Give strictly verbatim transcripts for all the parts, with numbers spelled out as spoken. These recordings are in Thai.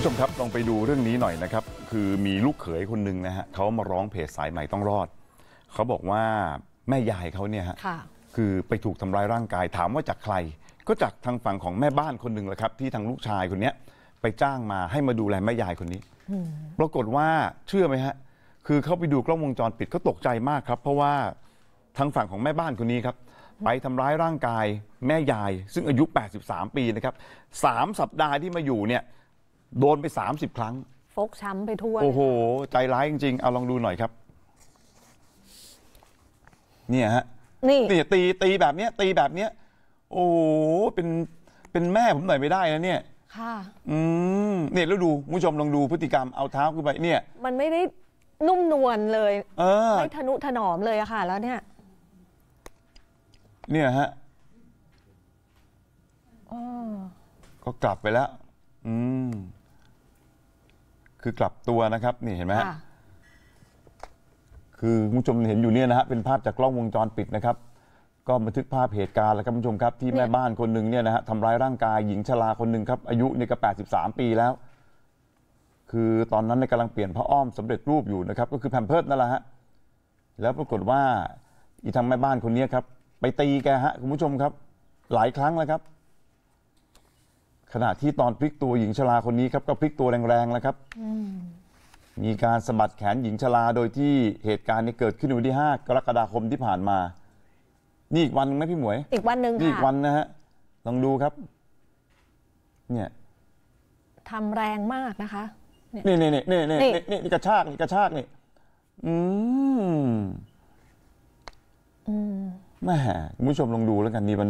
ผู้ชมครับลองไปดูเรื่องนี้หน่อยนะครับคือมีลูกเขยคนหนึ่งนะฮะเขามาร้องเพจสายใหม่ต้องรอดเขาบอกว่าแม่ยายเขาเนี่ยฮะคือไปถูกทำร้ายร่างกายถามว่าจากใครก็จากทางฝั่งของแม่บ้านคนหนึ่งแหละครับที่ทางลูกชายคนนี้ไปจ้างมาให้มาดูแลแม่ยายคนนี้ปรากฏว่าเชื่อไหมฮะคือเขาไปดูกล้องวงจรปิดก็ตกใจมากครับเพราะว่าทางฝั่งของแม่บ้านคนนี้ครับไปทำร้ายร่างกายแม่ยายซึ่งอายุแปดสิบสามปีนะครับสามสัปดาห์ที่มาอยู่เนี่ยโดนไปสามสิบครั้งฟกช้ำไปทั่วโอ้โหใจร้ายจริงๆเอาลองดูหน่อยครับเนี่ยฮะนี่ตีตีแบบเนี้ยตีแบบเนี้ยโอ้โหเป็นเป็นแม่ผมหน่อยไม่ได้นะเนี่ยค่ะอืมเนี่ยแล้วดูผู้ชมลองดูพฤติกรรมเอาเท้าขึ้นไปเนี่ยมันไม่ได้นุ่มนวลเลยเออไม่ทะนุถนอมเลยอะค่ะแล้วเนี่ยเนี่ยฮะอ๋อก็กลับไปแล้วอืมคือกลับตัวนะครับนี่เห็นไหมฮะคือผู้ชมเห็นอยู่เนี่ยนะฮะเป็นภาพจากกล้องวงจรปิดนะครับก็บันทึกภาพเหตุการณ์แล้วครับผู้ชมครับที่แม่บ้านคนหนึ่งเนี่ยนะฮะทำร้ายร่างกายหญิงชราคนหนึ่งครับอายุเนี่ยก็แปดสิบสามปีแล้วคือตอนนั้นในกำลังเปลี่ยนผ้าอ้อมสำเร็จรูปอยู่นะครับก็คือแพมเพิร์สนั่นแหละฮะแล้วปรากฏว่าอีทางแม่บ้านคนนี้ครับไปตีแกฮะคุณผู้ชมครับหลายครั้งแล้วครับขณะที่ตอนพลิกตัวหญิงชราคนนี้ครับก็พลิกตัวแรงๆแล้วครับมีการสะบัดแขนหญิงชราโดยที่เหตุการณ์นี้เกิดขึ้นวันที่ห้ากรกฎาคมที่ผ่านมานี่อีกวันนึงไหมพี่หมวยอีกวันนึงค่ะอีกวันนะฮะลองดูครับเนี่ยทำแรงมากนะคะนี่นี่นี่นี่นี่นี่กระชากนี่กระชากนี่อืมอืมแม่คุณผู้ชมลองดูแล้วกันนี่มัน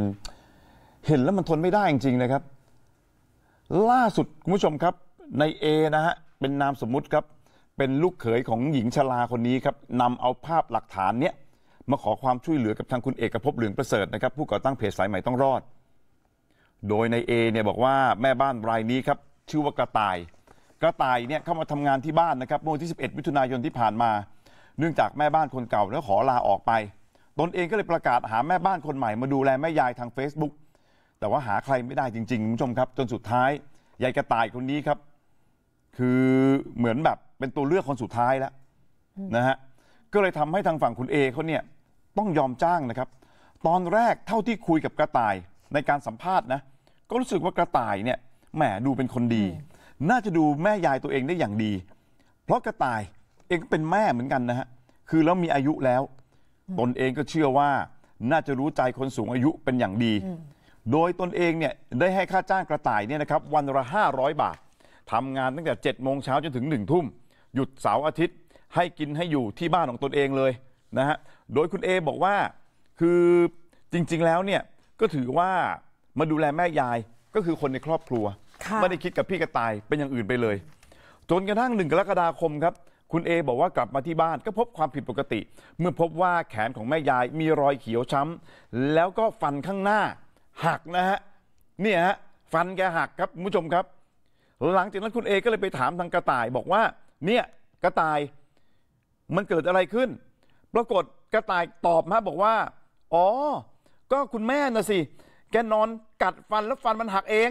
เห็นแล้วมันทนไม่ได้จริงๆนะครับล่าสุดคุณผู้ชมครับในเอนะฮะเป็นนามสมมุติครับเป็นลูกเขยของหญิงชราคนนี้ครับนำเอาภาพหลักฐานเนี้ยมาขอความช่วยเหลือกับทางคุณเอกภพเหลืองประเสริฐนะครับผู้ก่อตั้งเพจสายใหม่ต้องรอดโดยในเอเนี่ยบอกว่าแม่บ้านรายนี้ครับชื่อว่ากระต่ายกระต่ายเนี่ยเข้ามาทำงานที่บ้านนะครับเมื่อวันที่สิบเอ็ดมิถุนายนที่ผ่านมาเนื่องจากแม่บ้านคนเก่าแล้วขอลาออกไปตนเองก็เลยประกาศหาแม่บ้านคนใหม่มาดูแลแม่ยายทาง เฟซบุ๊ก แต่ว่าหาใครไม่ได้จริงๆคุณผู้ชมครับจนสุดท้ายยายกระต่ายคนนี้ครับคือเหมือนแบบเป็นตัวเลือกคนสุดท้ายแล้วนะฮะก็เลยทำให้ทางฝั่งคุณเอเขาเนี่ยต้องยอมจ้างนะครับตอนแรกเท่าที่คุยกับกระต่ายในการสัมภาษณ์นะก็รู้สึกว่ากระต่ายเนี่ยแหมดูเป็นคนดีน่าจะดูแม่ยายตัวเองได้อย่างดีเพราะกระต่ายเองก็เป็นแม่เหมือนกันนะฮะคือแล้วมีอายุแล้วตนเองก็เชื่อว่าน่าจะรู้ใจคนสูงอายุเป็นอย่างดีโดยตนเองเนี่ยได้ให้ค่าจ้างกระต่ายเนี่ยนะครับวันละห้าร้อยบาททำงานตั้งแต่เจ็ดโมงเช้าจนถึงหนึ่งทุ่มหยุดเสาร์อาทิตย์ให้กินให้อยู่ที่บ้านของตนเองเลยนะฮะโดยคุณเอบอกว่าคือจริงๆแล้วเนี่ยก็ถือว่ามาดูแลแม่ยายก็คือคนในครอบครัวไม่ได้คิดกับพี่กระต่ายเป็นอย่างอื่นไปเลยจนกระทั่งหนึ่งกรกฎาคมครับคุณเอบอกว่ากลับมาที่บ้านก็พบความผิดปกติเมื่อพบว่าแขนของแม่ยายมีรอยเขียวช้ำแล้วก็ฟันข้างหน้าหักนะฮะเนี่ยฮะฟันแกหักครับคุณผู้ชมครับหลังจากนั้นคุณเอก็เลยไปถามทางกระต่ายบอกว่าเนี่ยกระต่ายมันเกิดอะไรขึ้นปรากฏกระต่ายตอบมาบอกว่าอ๋อก็คุณแม่นะสิแกนอนกัดฟันแล้วฟันมันหักเอง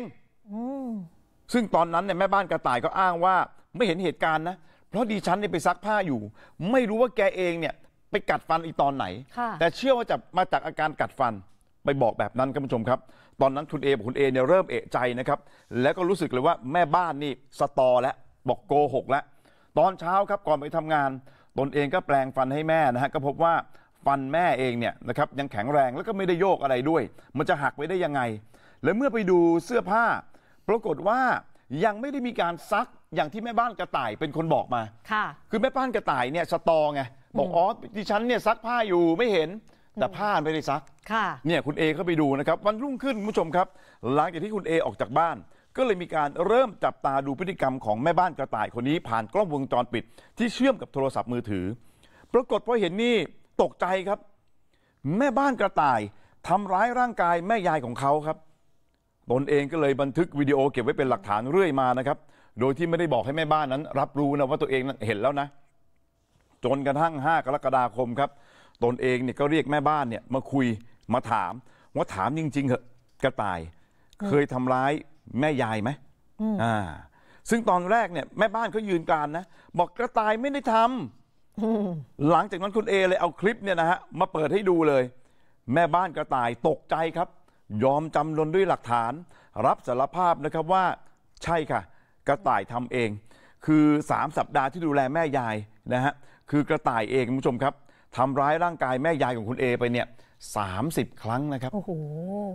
ซึ่งตอนนั้นเนี่ยแม่บ้านกระต่ายก็อ้างว่าไม่เห็นเหตุการณ์นะเพราะดิฉันเนี่ยไปซักผ้าอยู่ไม่รู้ว่าแกเองเนี่ยไปกัดฟันอีตอนไหนแต่เชื่อว่าจะมาจากอาการกัดฟันไปบอกแบบนั้นคุณผู้ชมครับตอนนั้นคุณเอบอกคุณเอเนี่ยเริ่มเอะใจนะครับแล้วก็รู้สึกเลยว่าแม่บ้านนี่สตอแล้วบอกโกหกแล้วตอนเช้าครับก่อนไปทำงานตนเองก็แปลงฟันให้แม่นะฮะก็พบว่าฟันแม่เองเนี่ยนะครับยังแข็งแรงแล้วก็ไม่ได้โยกอะไรด้วยมันจะหักไปได้ยังไงและเมื่อไปดูเสื้อผ้าปรากฏว่ายังไม่ได้มีการซักอย่างที่แม่บ้านกระต่ายเป็นคนบอกมาค่ะคือแม่บ้านกระต่ายเนี่ยสตอไงบอกอ๋อดิฉันเนี่ยซักผ้าอยู่ไม่เห็นแต่ผ้าไม่ได้ซักเนี่ยคุณเอเข้าไปดูนะครับวันรุ่งขึ้นคุณผู้ชมครับหลังจากที่คุณเอออกจากบ้านก็เลยมีการเริ่มจับตาดูพฤติกรรมของแม่บ้านกระต่ายคนนี้ผ่านกล้องวงจรปิดที่เชื่อมกับโทรศัพท์มือถือปรากฏพอเห็นนี่ตกใจครับแม่บ้านกระต่ายทำร้ายร่างกายแม่ยายของเขาครับตนเองก็เลยบันทึกวิดีโอเก็บไว้เป็นหลักฐานเรื่อยมานะครับโดยที่ไม่ได้บอกให้แม่บ้านนั้นรับรู้นะว่าตัวเองเห็นแล้วนะจนกระทั่งห้ากรกฎาคมครับตนเองเนี่ยก็เรียกแม่บ้านเนี่ยมาคุยมาถามว่าถามจริงๆเหอะกระต่ายเคยทำร้ายแม่ยายไหมอ่า ซึ่งตอนแรกเนี่ยแม่บ้านเขายืนกรานนะบอกกระต่ายไม่ได้ทำหลังจากนั้นคุณเอเลยเอาคลิปเนี่ยนะฮะมาเปิดให้ดูเลยแม่บ้านกระต่ายตกใจครับยอมจำนนด้วยหลักฐานรับสารภาพนะครับว่าใช่ค่ะกระต่ายทำเองคือสามสัปดาห์ที่ดูแลแม่ยายนะฮะคือกระต่ายเองคุณผู้ชมครับทำร้ายร่างกายแม่ยายของคุณเอไปเนี่ยสามสิบครั้งนะครับ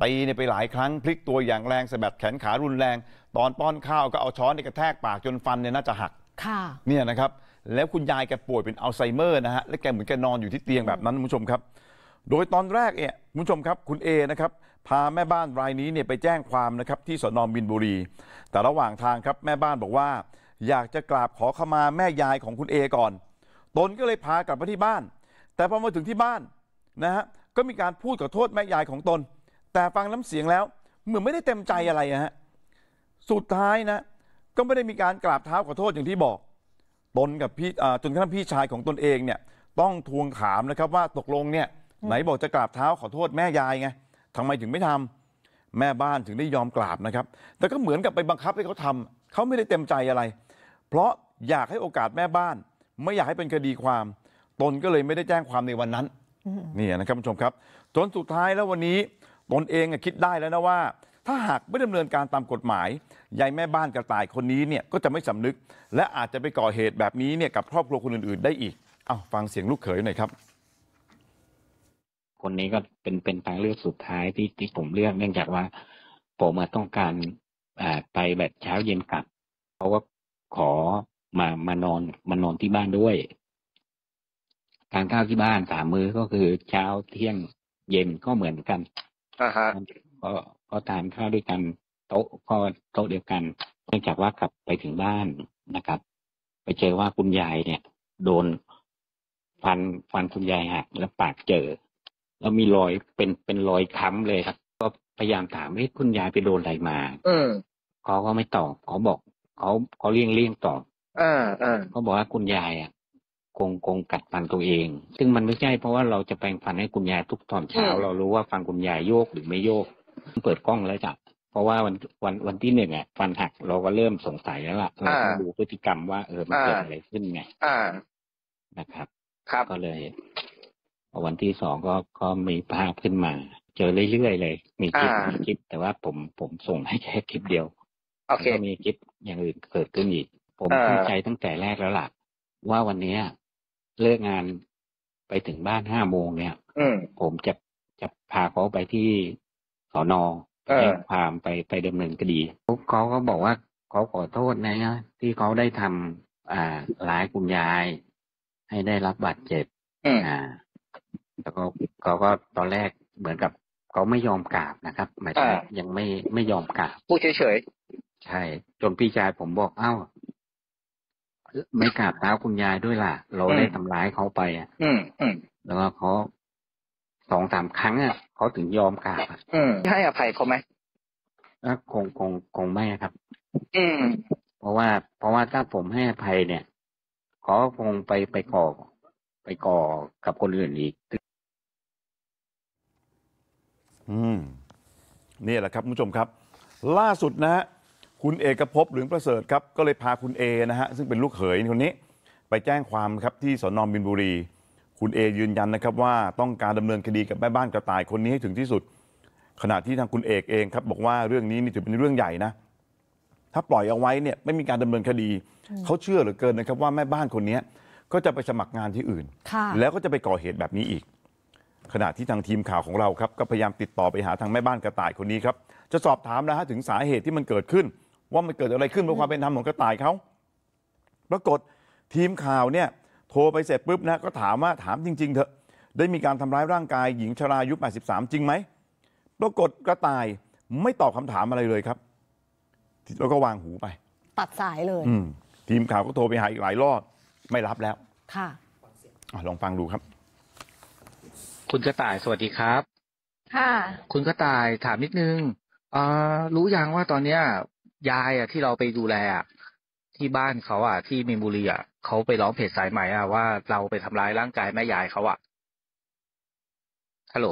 ตีเนี่ยไปหลายครั้งพลิกตัวอย่างแรงสะบัดแขนขารุนแรงตอนป้อนข้าวก็เอาช้อนกระแทกปากจนฟันเนี่ยน่าจะหักเนี่ยนะครับแล้วคุณยายแกป่วยเป็นอัลไซเมอร์นะฮะและแกเหมือนแกนอนอยู่ที่เตียงแบบนั้นคุณผู้ชมครับโดยตอนแรกเนี่ยคุณผู้ชมครับคุณเอนะครับพาแม่บ้านรายนี้เนี่ยไปแจ้งความนะครับที่สน.มีนบุรีแต่ระหว่างทางครับแม่บ้านบอกว่าอยากจะกราบขอขมาแม่ยายของคุณเอก่อนตนก็เลยพากลับมาที่บ้านแต่พอมาถึงที่บ้านนะฮะก็มีการพูดขอโทษแม่ยายของตนแต่ฟังน้ำเสียงแล้วเหมือนไม่ได้เต็มใจอะไรนะฮะสุดท้ายนะก็ไม่ได้มีการกราบเท้าขอโทษอย่างที่บอกตนกับพี่จนกระทั่งพี่ชายของตนเองเนี่ยต้องทวงถามนะครับว่าตกลงเนี่ยไหนบอกจะกราบเท้าขอโทษแม่ยายไงทำไมถึงไม่ทำแม่บ้านถึงได้ยอมกราบนะครับแต่ก็เหมือนกับไปบังคับให้เขาทำเขาไม่ได้เต็มใจอะไรเพราะอยากให้โอกาสแม่บ้านไม่อยากให้เป็นคดีความตนก็เลยไม่ได้แจ้งความในวันนั้นนี่นะครับคุณผู้ชมครับจนสุดท้ายแล้ววันนี้ตนเองคิดได้แล้วนะว่าถ้าหากไม่ดำเนินการตามกฎหมายยายแม่บ้านกระต่ายคนนี้เนี่ยก็จะไม่สำนึกและอาจจะไปก่อเหตุแบบนี้เนี่ยกับครอบครัวคนอื่นๆได้อีกเอาฟังเสียงลูกเขยหน่อยครับคนนี้ก็เป็นเป็นทางเลือกสุดท้ายที่ที่ผมเลือกเนื่องจากว่าผมต้องการไปแบบเช้าเย็นกลับเพราะว่าขอมามานอนมานอนที่บ้านด้วยทานข้าวที่บ้านสามมื้อก็คือเช้าเที่ยงเย็นก็เหมือนกันอ่าฮะก็ก็ทานข้าวด้วยกันโต๊ะก็โต๊ะเดียวกันเนื่องจากว่ากลับไปถึงบ้านนะครับไปเจอว่าคุณยายเนี่ยโดนฟันฟันคุณยายหักและปากเจอแล้วมีรอยเป็นเป็นรอยค้ำเลยครับก็พยายามถามให้คุณยายไปโดนอะไรมาเออเขาก็ไม่ตอบเขาบอกเขาเขาเลี่ยงเลี่ยงตอบอ่าอ่าเขาบอกว่าคุณยายอ่ะคงคงกัดฟันตัวเองซึ่งมันไม่ใช่เพราะว่าเราจะแปรงฟันให้คุณยายทุกตอนเช้าเรารู้ว่าฟันคุณยายโยกหรือไม่โยกเปิดกล้องแล้วจ้ะเพราะว่าวันวันวันที่หนึ่งอ่ะฟันหักเราก็เริ่มสงสัยแล้วล่ะเราต้องดูพฤติกรรมว่าเออมันเกิดอะไรขึ้นไงอ่านะครับครับก็เลยวันที่สองก็ก็มีภาพขึ้นมาเจอเรื่อยๆเลยมีคลิปมีคลิปแต่ว่าผมผมส่งให้แค่คลิปเดียวก็มีคลิปอย่างอื่นเกิดขึ้นอีกผมตั้งใจตั้งแต่แรกแล้วล่ะว่าวันนี้เลิกงานไปถึงบ้านห้าโมงเนี่ยผมจะจะพาเขาไปที่สน.แจ้งความไปไปดำเนินคดีเขาก็บอกว่าเขาขอโทษนะที่เขาได้ทำอ่าร้ายคุณยายให้ได้รับบาดเจ็บอ่าแล้วก็เขาก็ตอนแรกเหมือนกับเขาไม่ยอมกราบนะครับหมายถึงยังไม่ไม่ยอมกราบพูดเฉยๆใช่จนพี่ชายผมบอกเอ้าไม่กราบเท้าคุณยายด้วยล่ะเราได้ทำร้ายเขาไปอ่ะอืมอืมแล้วก็เขาสองสามครั้งอ่ะเขาถึงยอมกราบอ่ะอืมให้อภัยเขาไหมก็คงคงคงไม่ครับอืมเพราะว่าเพราะว่าถ้าผมให้อภัยเนี่ยเขาคงไปไปก่อไปก่อกับคนอื่นอีกอืมนี่แหละครับคุณผู้ชมครับล่าสุดนะฮะคุณเอกภพเหลืองประเสริฐครับก็เลยพาคุณเอนะฮะซึ่งเป็นลูกเขยคนนี้ไปแจ้งความครับที่สน.มีนบุรีคุณเอยืนยันนะครับว่าต้องการดำเนินคดีกับแม่บ้านกระต่ายคนนี้ให้ถึงที่สุดขณะที่ทางคุณเอกเองครับบอกว่าเรื่องนี้นี่ถือเป็นเรื่องใหญ่นะถ้าปล่อยเอาไว้เนี่ยไม่มีการดำเนินคดีเขาเชื่อเหลือเกินนะครับว่าแม่บ้านคนนี้ก็จะไปสมัครงานที่อื่นแล้วก็จะไปก่อเหตุแบบนี้อีกขณะที่ทางทีมข่าวของเราครับก็พยายามติดต่อไปหาทางแม่บ้านกระต่ายคนนี้ครับจะสอบถามนะฮะถึงสาเหตุที่มันเกิดขึ้นว่ามันเกิดอะไรขึ้นเพราะความเป็นธรรมของกระต่ายเขาปรากฏทีมข่าวเนี่ยโทรไปเสร็จปุ๊บนะก็ถามว่าถามจริงๆเถอะได้มีการทำร้ายร่างกายหญิงชราอายุแปดสิบสามจริงไหมปรากฏกระต่ายไม่ตอบคำถามอะไรเลยครับแล้วก็วางหูไปตัดสายเลยอืทีมข่าวก็โทรไปหาอีกหลายรอบไม่รับแล้วค่ะลองฟังดูครับคุณกระต่ายสวัสดีครับค่ะคุณกระต่ายถามนิดนึงอ่ารู้ยังว่าตอนเนี้ยยายอ่ะที่เราไปดูแลที่บ้านเขาอ่ะที่มีนบุรีอ่ะเขาไปร้องเพจสายใหม่อ่ะว่าเราไปทำร้ายร่างกายแม่ยายเขาอ่ะฮัลโหล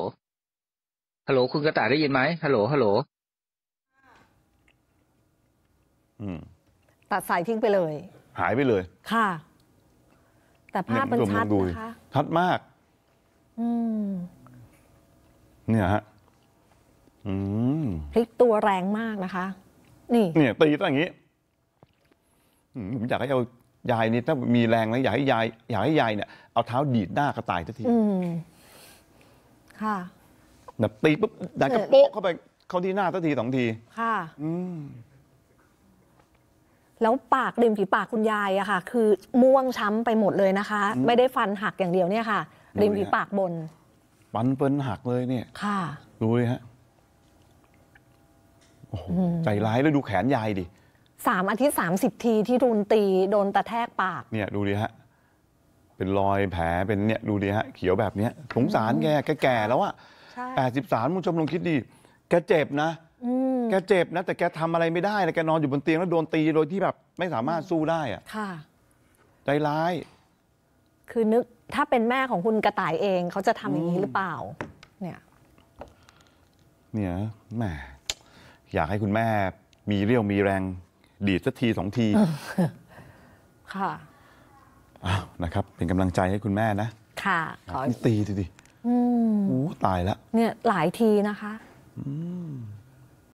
ฮัลโหลคุณกระต่ายได้ยินไหมฮัลโหลฮัลโหลอืม ตัดสายทิ้งไปเลยหายไปเลยค่ะแต่ภาพมันชัดนะคะชัดมากอืมเนี่ยฮะอืมพลิกตัวแรงมากนะคะนี่เนี่ยตีตั้งอย่างนี้ผมอยากให้เอายายนี่ถ้ามีแรงนะอยากให้ยายอยากให้ยายเนี่ยเอาเท้าดีดหน้ากระต่ายสักทีค่ะแบบตีปุ๊บยายก็โป๊ะเข้าไปเข้าที่หน้าสักทีสองทีค่ะอืมแล้วปากริมฝีปากคุณยายอะค่ะคือม่วงช้ำไปหมดเลยนะคะไม่ได้ฟันหักอย่างเดียวเนี่ยค่ะริมฝีปากบนฟันเปิ้นหักเลยเนี่ยค่ะดูเลยฮะโอ้โหใจร้ายแล้วดูแขนยายดิสามอาทิตย์สามสิบทีที่โดนตีโดนตะแทกปากเนี่ยดูดิฮะเป็นรอยแผลเป็นเนี่ยดูดิฮะเขียวแบบเนี้ยสงสารแกแก่แล้วอะแปดสิบสามผู้ชมลองคิดดิแกเจ็บนะแกเจ็บนะแต่แกทำอะไรไม่ได้แกนอนอยู่บนเตียงแล้วโดนตีโดยที่แบบไม่สามารถสู้ได้อะค่ะใจร้ายคือนึกถ้าเป็นแม่ของคุณกระต่ายเองเขาจะทำอย่างนี้หรือเปล่าเนี่ยเนี่ยแม่อยากให้คุณแม่มีเรี่ยวมีแรงดีดสักทีสองทีค่ะนะครับเป็นกำลังใจให้คุณแม่นะค่ะขอตีดิดิโอ้ตายแล้วเนี่ยหลายทีนะคะอืม